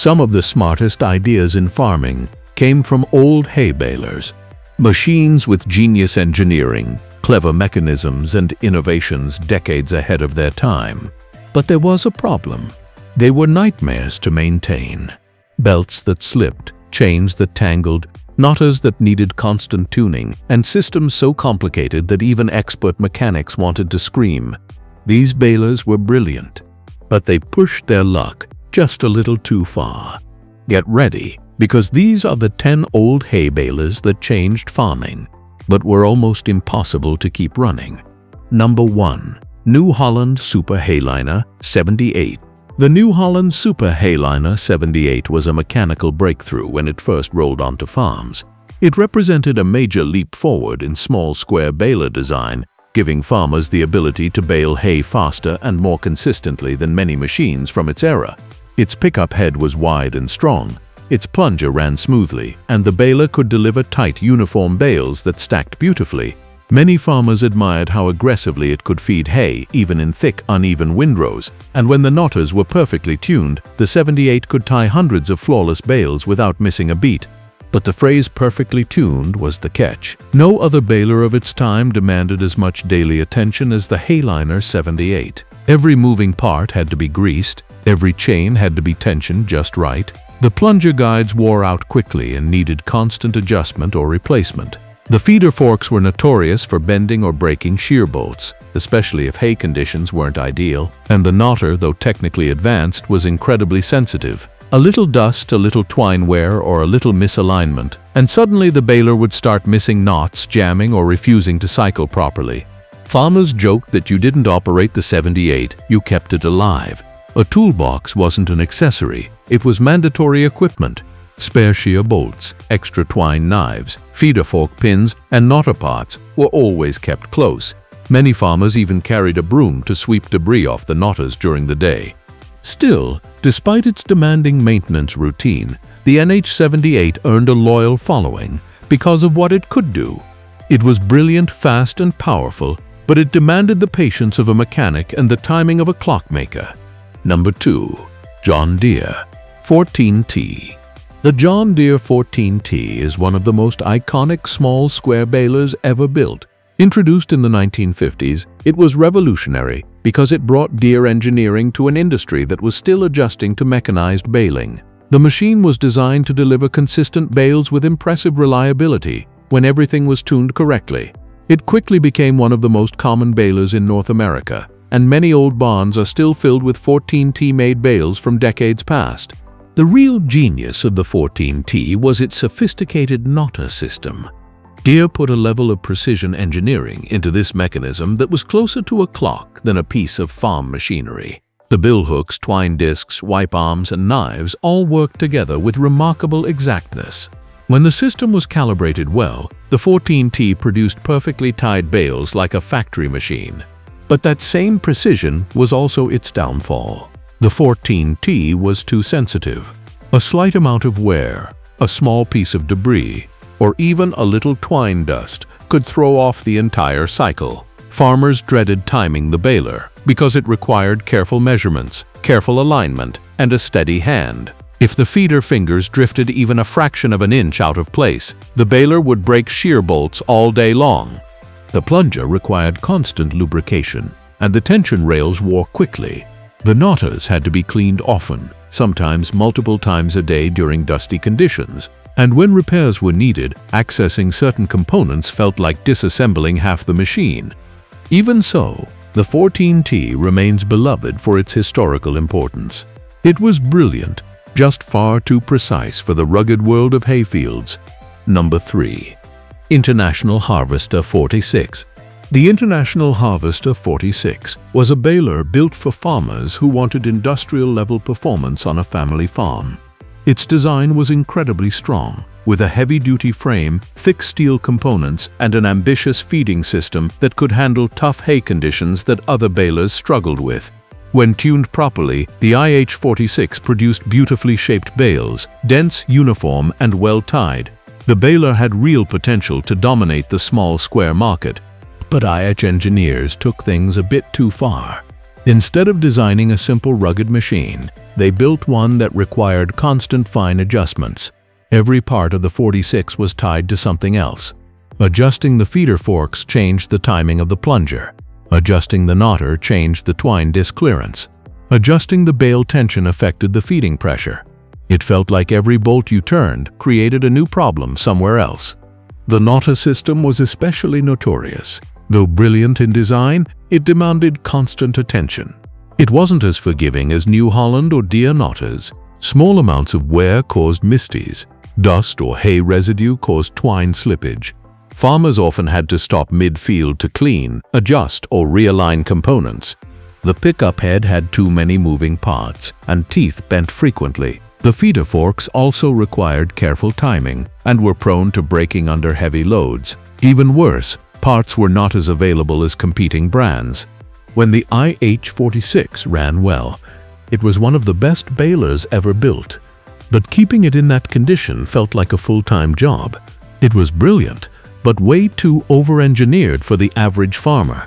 Some of the smartest ideas in farming came from old hay balers. Machines with genius engineering, clever mechanisms and innovations decades ahead of their time. But there was a problem. They were nightmares to maintain. Belts that slipped, chains that tangled, knotters that needed constant tuning, and systems so complicated that even expert mechanics wanted to scream. These balers were brilliant, but they pushed their luck just a little too far. Get ready, because these are the 10 old hay balers that changed farming, but were almost impossible to keep running. Number 1. New Holland Super Hayliner 78. The New Holland Super Hayliner 78 was a mechanical breakthrough when it first rolled onto farms. It represented a major leap forward in small square baler design, giving farmers the ability to bale hay faster and more consistently than many machines from its era. Its pickup head was wide and strong, its plunger ran smoothly, and the baler could deliver tight, uniform bales that stacked beautifully. Many farmers admired how aggressively it could feed hay, even in thick, uneven windrows, and when the knotters were perfectly tuned, the 78 could tie hundreds of flawless bales without missing a beat. But the phrase "perfectly tuned" was the catch. No other baler of its time demanded as much daily attention as the Hayliner 78. Every moving part had to be greased, every chain had to be tensioned just right. The plunger guides wore out quickly and needed constant adjustment or replacement. The feeder forks were notorious for bending or breaking shear bolts, especially if hay conditions weren't ideal, and the knotter, though technically advanced, was incredibly sensitive. A little dust, a little twine wear, or a little misalignment, and suddenly the baler would start missing knots, jamming, or refusing to cycle properly. Farmers joked that you didn't operate the 78, you kept it alive. A toolbox wasn't an accessory, it was mandatory equipment. Spare shear bolts, extra twine knives, feeder fork pins, and knotter parts were always kept close. Many farmers even carried a broom to sweep debris off the knotters during the day. Still, despite its demanding maintenance routine, the NH78 earned a loyal following because of what it could do. It was brilliant, fast, and powerful, but it demanded the patience of a mechanic and the timing of a clockmaker. Number 2. John Deere 14T. The John Deere 14T is one of the most iconic small square balers ever built. Introduced in the 1950s, it was revolutionary because it brought Deere engineering to an industry that was still adjusting to mechanized baling. The machine was designed to deliver consistent bales with impressive reliability when everything was tuned correctly. It quickly became one of the most common balers in North America, and many old barns are still filled with 14T-made bales from decades past. The real genius of the 14T was its sophisticated knotter system. Deere put a level of precision engineering into this mechanism that was closer to a clock than a piece of farm machinery. The billhooks, twine discs, wipe arms, and knives all worked together with remarkable exactness. When the system was calibrated well, the 14T produced perfectly tied bales like a factory machine. But that same precision was also its downfall. The 14T was too sensitive. A slight amount of wear, a small piece of debris, or even a little twine dust could throw off the entire cycle. Farmers dreaded timing the baler because it required careful measurements, careful alignment, and a steady hand. If the feeder fingers drifted even a fraction of an inch out of place, the baler would break shear bolts all day long. The plunger required constant lubrication, and the tension rails wore quickly. The knotters had to be cleaned often, sometimes multiple times a day during dusty conditions, and when repairs were needed, accessing certain components felt like disassembling half the machine. Even so, the 14T remains beloved for its historical importance. It was brilliant, just far too precise for the rugged world of hayfields. Number 3. International Harvester 46. The International Harvester 46 was a baler built for farmers who wanted industrial-level performance on a family farm. Its design was incredibly strong, with a heavy-duty frame, thick steel components, and an ambitious feeding system that could handle tough hay conditions that other balers struggled with. When tuned properly, the IH 46 produced beautifully shaped bales, dense, uniform, and well-tied. The baler had real potential to dominate the small square market, but IH engineers took things a bit too far. Instead of designing a simple rugged machine, they built one that required constant fine adjustments. Every part of the 46 was tied to something else. Adjusting the feeder forks changed the timing of the plunger. Adjusting the knotter changed the twine disc clearance. Adjusting the bale tension affected the feeding pressure. It felt like every bolt you turned created a new problem somewhere else. The knotter system was especially notorious. Though brilliant in design, it demanded constant attention. It wasn't as forgiving as New Holland or Deere knotters. Small amounts of wear caused misties. Dust or hay residue caused twine slippage. Farmers often had to stop mid-field to clean, adjust, or realign components. The pickup head had too many moving parts, and teeth bent frequently. The feeder forks also required careful timing and were prone to breaking under heavy loads. Even worse, parts were not as available as competing brands. When the IH46 ran well, it was one of the best balers ever built. But keeping it in that condition felt like a full-time job. It was brilliant, but way too over-engineered for the average farmer.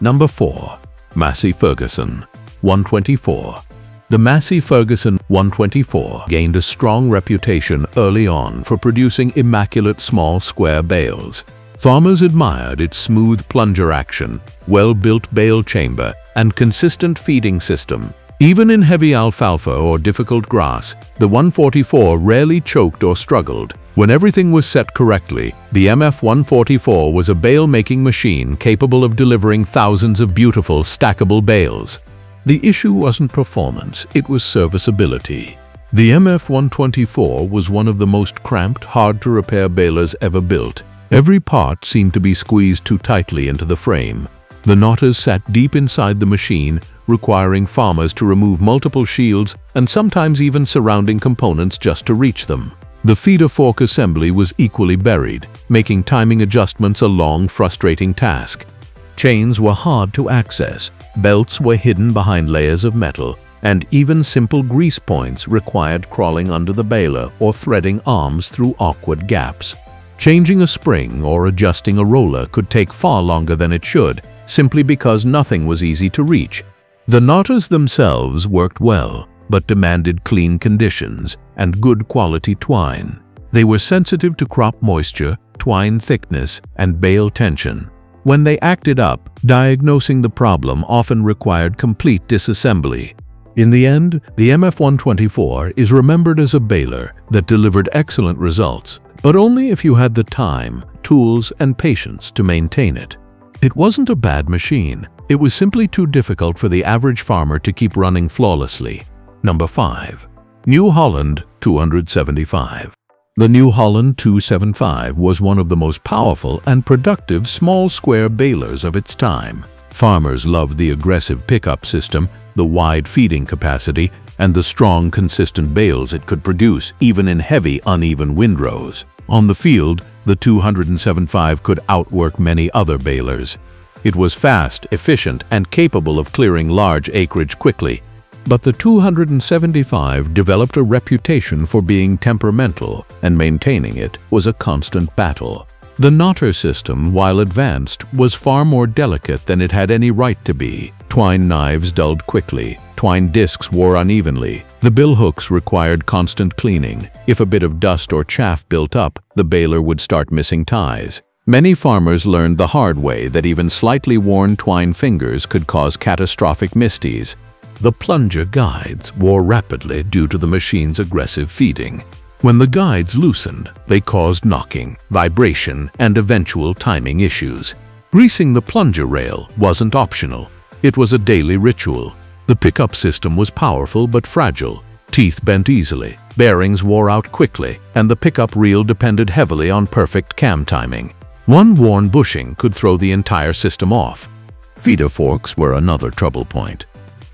Number 4. Massey Ferguson 124. The Massey Ferguson 124 gained a strong reputation early on for producing immaculate small square bales. Farmers admired its smooth plunger action, well-built bale chamber, and consistent feeding system. Even in heavy alfalfa or difficult grass, the 144 rarely choked or struggled. When everything was set correctly, the MF-144 was a bale-making machine capable of delivering thousands of beautiful, stackable bales. The issue wasn't performance, it was serviceability. The MF-124 was one of the most cramped, hard-to-repair balers ever built. Every part seemed to be squeezed too tightly into the frame. The knotters sat deep inside the machine, requiring farmers to remove multiple shields and sometimes even surrounding components just to reach them. The feeder fork assembly was equally buried, making timing adjustments a long, frustrating task. Chains were hard to access, belts were hidden behind layers of metal, and even simple grease points required crawling under the baler or threading arms through awkward gaps. Changing a spring or adjusting a roller could take far longer than it should, simply because nothing was easy to reach. The knotters themselves worked well, but demanded clean conditions and good quality twine. They were sensitive to crop moisture, twine thickness, and bale tension. When they acted up, diagnosing the problem often required complete disassembly. In the end, the MF-124 is remembered as a baler that delivered excellent results, but only if you had the time, tools, and patience to maintain it. It wasn't a bad machine. It was simply too difficult for the average farmer to keep running flawlessly. Number 5. New Holland 275. The New Holland 275 was one of the most powerful and productive small square balers of its time. Farmers loved the aggressive pickup system, the wide feeding capacity, and the strong, consistent bales it could produce even in heavy, uneven windrows. On the field, the 275 could outwork many other balers. It was fast, efficient, and capable of clearing large acreage quickly. But the 275 developed a reputation for being temperamental, and maintaining it was a constant battle. The knotter system, while advanced, was far more delicate than it had any right to be. Twine knives dulled quickly. Twine discs wore unevenly. The billhooks required constant cleaning. If a bit of dust or chaff built up, the baler would start missing ties. Many farmers learned the hard way that even slightly worn twine fingers could cause catastrophic misties. The plunger guides wore rapidly due to the machine's aggressive feeding. When the guides loosened, they caused knocking, vibration, and eventual timing issues. Greasing the plunger rail wasn't optional. It was a daily ritual. The pickup system was powerful but fragile. Teeth bent easily, bearings wore out quickly, and the pickup reel depended heavily on perfect cam timing. One worn bushing could throw the entire system off. Feeder forks were another trouble point.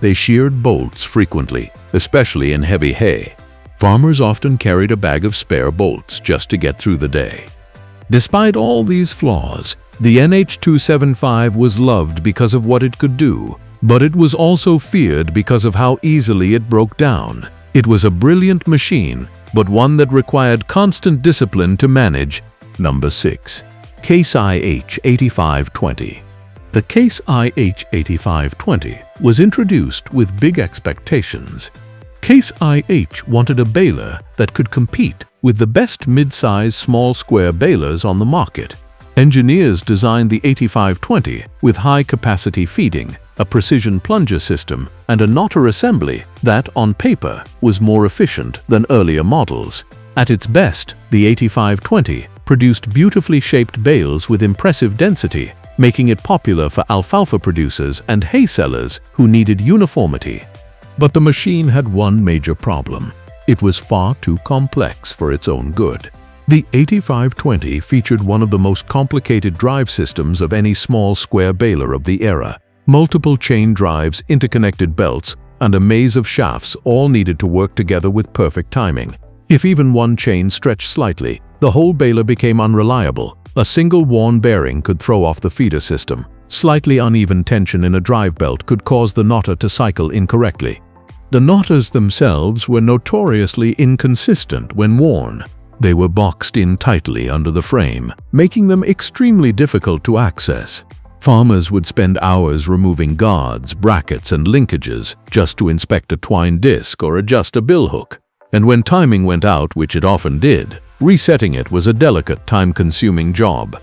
They sheared bolts frequently, especially in heavy hay. Farmers often carried a bag of spare bolts just to get through the day. Despite all these flaws, the NH275 was loved because of what it could do, but it was also feared because of how easily it broke down. It was a brilliant machine, but one that required constant discipline to manage. Number 6. Case IH 8520. The Case IH 8520 was introduced with big expectations. Case IH wanted a baler that could compete with the best mid-size small square balers on the market. Engineers designed the 8520 with high-capacity feeding, a precision plunger system, and a knotter assembly that, on paper, was more efficient than earlier models. At its best, the 8520 produced beautifully shaped bales with impressive density, making it popular for alfalfa producers and hay sellers who needed uniformity. But the machine had one major problem. It was far too complex for its own good. The 8520 featured one of the most complicated drive systems of any small square baler of the era. Multiple chain drives, interconnected belts, and a maze of shafts all needed to work together with perfect timing. If even one chain stretched slightly, the whole baler became unreliable. A single worn bearing could throw off the feeder system. Slightly uneven tension in a drive belt could cause the knotter to cycle incorrectly. The knotters themselves were notoriously inconsistent when worn. They were boxed in tightly under the frame, making them extremely difficult to access. Farmers would spend hours removing guards, brackets, and linkages just to inspect a twine disc or adjust a billhook. And when timing went out, which it often did, resetting it was a delicate, time-consuming job.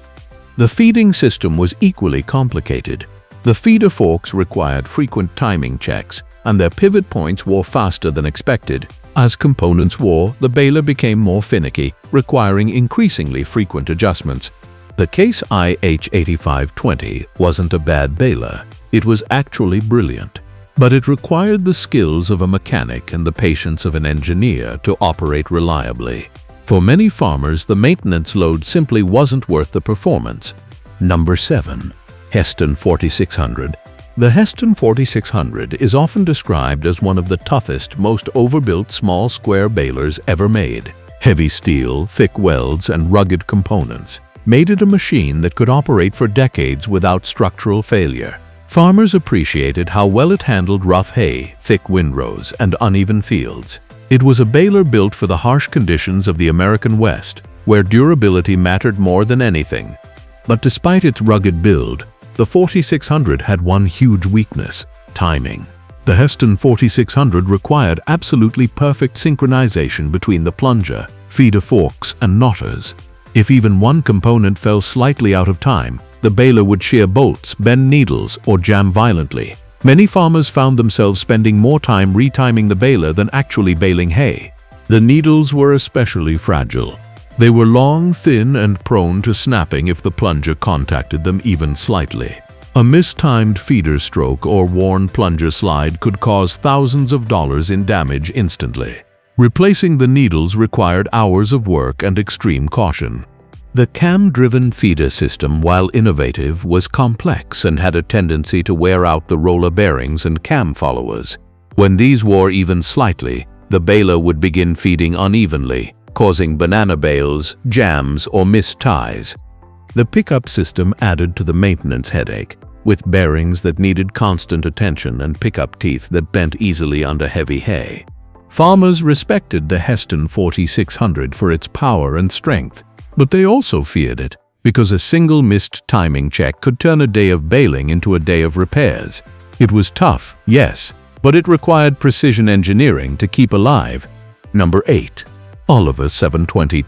The feeding system was equally complicated. The feeder forks required frequent timing checks, and their pivot points wore faster than expected. As components wore, the baler became more finicky, requiring increasingly frequent adjustments. The Case IH 8520 wasn't a bad baler. It was actually brilliant. But it required the skills of a mechanic and the patience of an engineer to operate reliably. For many farmers, the maintenance load simply wasn't worth the performance. Number 7. Hesston 4600. The Hesston 4600 is often described as one of the toughest, most overbuilt small square balers ever made. Heavy steel, thick welds, and rugged components made it a machine that could operate for decades without structural failure. Farmers appreciated how well it handled rough hay, thick windrows, and uneven fields. It was a baler built for the harsh conditions of the American West, where durability mattered more than anything. But despite its rugged build, the 4600 had one huge weakness: timing. The Hesston 4600 required absolutely perfect synchronization between the plunger, feeder forks, and knotters. If even one component fell slightly out of time, the baler would shear bolts, bend needles, or jam violently. Many farmers found themselves spending more time retiming the baler than actually baling hay. The needles were especially fragile. They were long, thin, and prone to snapping if the plunger contacted them even slightly. A mistimed feeder stroke or worn plunger slide could cause thousands of dollars in damage instantly. Replacing the needles required hours of work and extreme caution. The cam-driven feeder system, while innovative, was complex and had a tendency to wear out the roller bearings and cam followers. When these wore even slightly, the baler would begin feeding unevenly, causing banana bales, jams, or missed ties. The pickup system added to the maintenance headache, with bearings that needed constant attention and pickup teeth that bent easily under heavy hay. Farmers respected the Hesston 4600 for its power and strength, but they also feared it, because a single missed timing check could turn a day of baling into a day of repairs. It was tough, yes, but it required precision engineering to keep alive. Number 8. Oliver 720.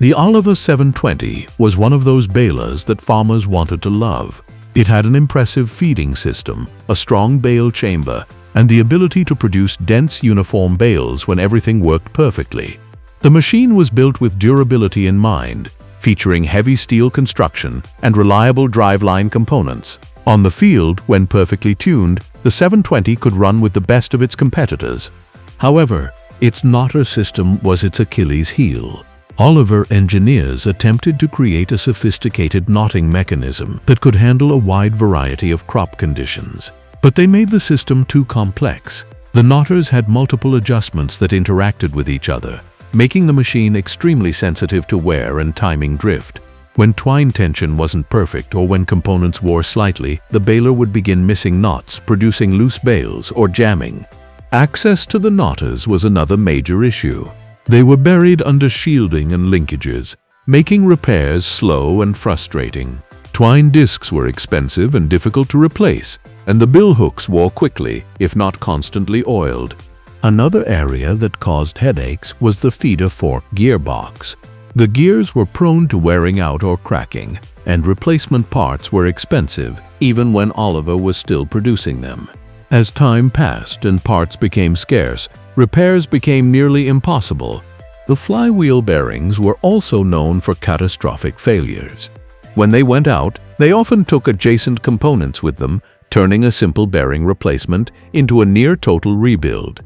The Oliver 720 was one of those balers that farmers wanted to love. It had an impressive feeding system, a strong bale chamber, and the ability to produce dense, uniform bales when everything worked perfectly. The machine was built with durability in mind, featuring heavy steel construction and reliable driveline components. On the field, when perfectly tuned, the 720 could run with the best of its competitors. However, its knotter system was its Achilles heel. Oliver engineers attempted to create a sophisticated knotting mechanism that could handle a wide variety of crop conditions. But they made the system too complex. The knotters had multiple adjustments that interacted with each other, making the machine extremely sensitive to wear and timing drift. When twine tension wasn't perfect or when components wore slightly, the baler would begin missing knots, producing loose bales, or jamming. Access to the knotters was another major issue. They were buried under shielding and linkages, making repairs slow and frustrating. Twine discs were expensive and difficult to replace, and the bill hooks wore quickly, if not constantly oiled. Another area that caused headaches was the feeder fork gearbox. The gears were prone to wearing out or cracking, and replacement parts were expensive, even when Oliver was still producing them. As time passed and parts became scarce, repairs became nearly impossible. The flywheel bearings were also known for catastrophic failures. When they went out, they often took adjacent components with them, turning a simple bearing replacement into a near-total rebuild.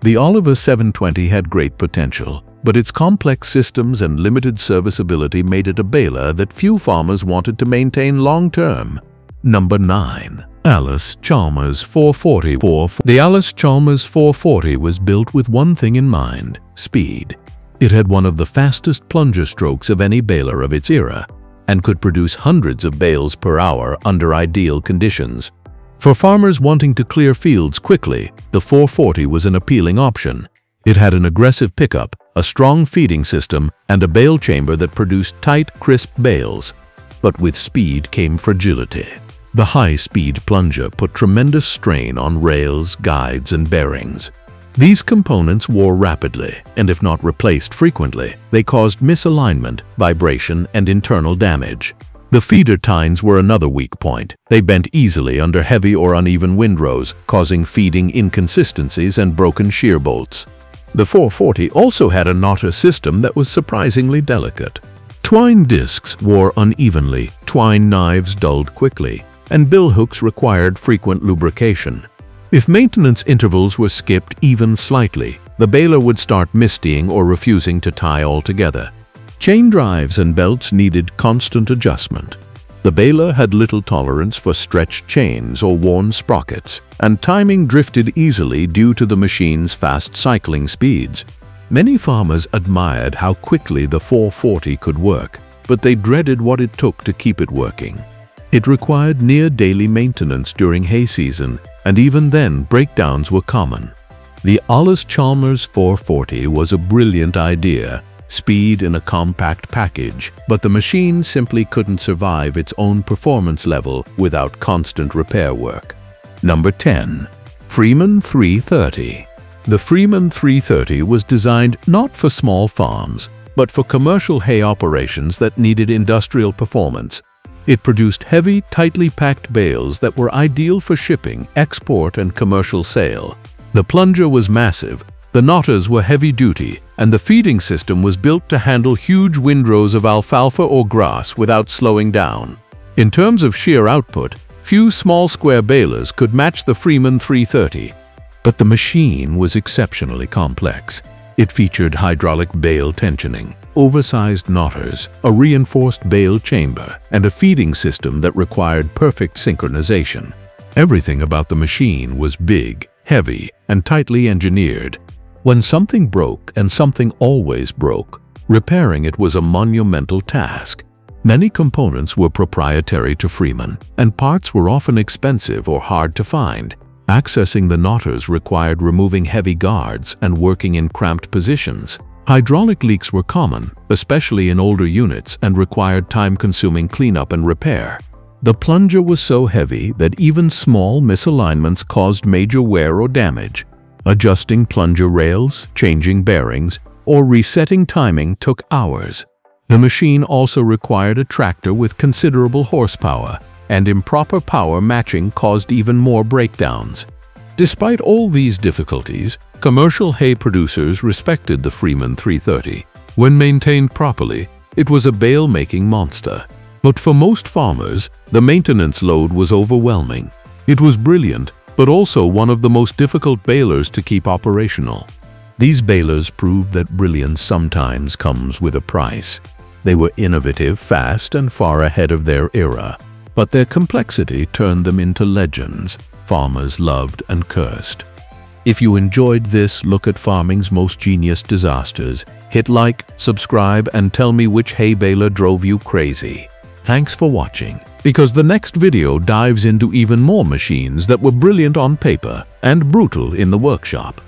The Oliver 720 had great potential, but its complex systems and limited serviceability made it a baler that few farmers wanted to maintain long-term. Number 9. Allis Chalmers 440. The Allis Chalmers 440 was built with one thing in mind: speed. It had one of the fastest plunger strokes of any baler of its era, and could produce hundreds of bales per hour under ideal conditions. For farmers wanting to clear fields quickly, the 440 was an appealing option. It had an aggressive pickup, a strong feeding system, and a bale chamber that produced tight, crisp bales. But with speed came fragility. The high-speed plunger put tremendous strain on rails, guides, and bearings. These components wore rapidly, and if not replaced frequently, they caused misalignment, vibration, and internal damage. The feeder tines were another weak point. They bent easily under heavy or uneven windrows, causing feeding inconsistencies and broken shear bolts. The 440 also had a knotter system that was surprisingly delicate. Twine discs wore unevenly, twine knives dulled quickly, and bill hooks required frequent lubrication. If maintenance intervals were skipped even slightly, the baler would start mistying or refusing to tie altogether. Chain drives and belts needed constant adjustment. The baler had little tolerance for stretched chains or worn sprockets, and timing drifted easily due to the machine's fast cycling speeds. Many farmers admired how quickly the 440 could work, but they dreaded what it took to keep it working. It required near-daily maintenance during hay season, and even then breakdowns were common. The Allis Chalmers 440 was a brilliant idea: speed in a compact package, but the machine simply couldn't survive its own performance level without constant repair work. Number 10. Freeman 330. The Freeman 330 was designed not for small farms, but for commercial hay operations that needed industrial performance. It produced heavy, tightly packed bales that were ideal for shipping, export, and commercial sale. The plunger was massive, the knotters were heavy-duty, and the feeding system was built to handle huge windrows of alfalfa or grass without slowing down. In terms of shear output, few small square balers could match the Freeman 330. But the machine was exceptionally complex. It featured hydraulic bale tensioning, oversized knotters, a reinforced bale chamber, and a feeding system that required perfect synchronization. Everything about the machine was big, heavy, and tightly engineered. When something broke, and something always broke, repairing it was a monumental task. Many components were proprietary to Freeman, and parts were often expensive or hard to find. Accessing the knotters required removing heavy guards and working in cramped positions. Hydraulic leaks were common, especially in older units, and required time-consuming cleanup and repair. The plunger was so heavy that even small misalignments caused major wear or damage. Adjusting plunger rails, changing bearings, or resetting timing took hours. The machine also required a tractor with considerable horsepower, and improper power matching caused even more breakdowns. Despite all these difficulties, commercial hay producers respected the Freeman 330. When maintained properly, it was a bale-making monster. But for most farmers, the maintenance load was overwhelming. It was brilliant, but also one of the most difficult balers to keep operational. These balers proved that brilliance sometimes comes with a price. They were innovative, fast, and far ahead of their era, but their complexity turned them into legends farmers loved and cursed. If you enjoyed this look at farming's most genius disasters, hit like, subscribe, and tell me which hay baler drove you crazy. Thanks for watching, because the next video dives into even more machines that were brilliant on paper and brutal in the workshop.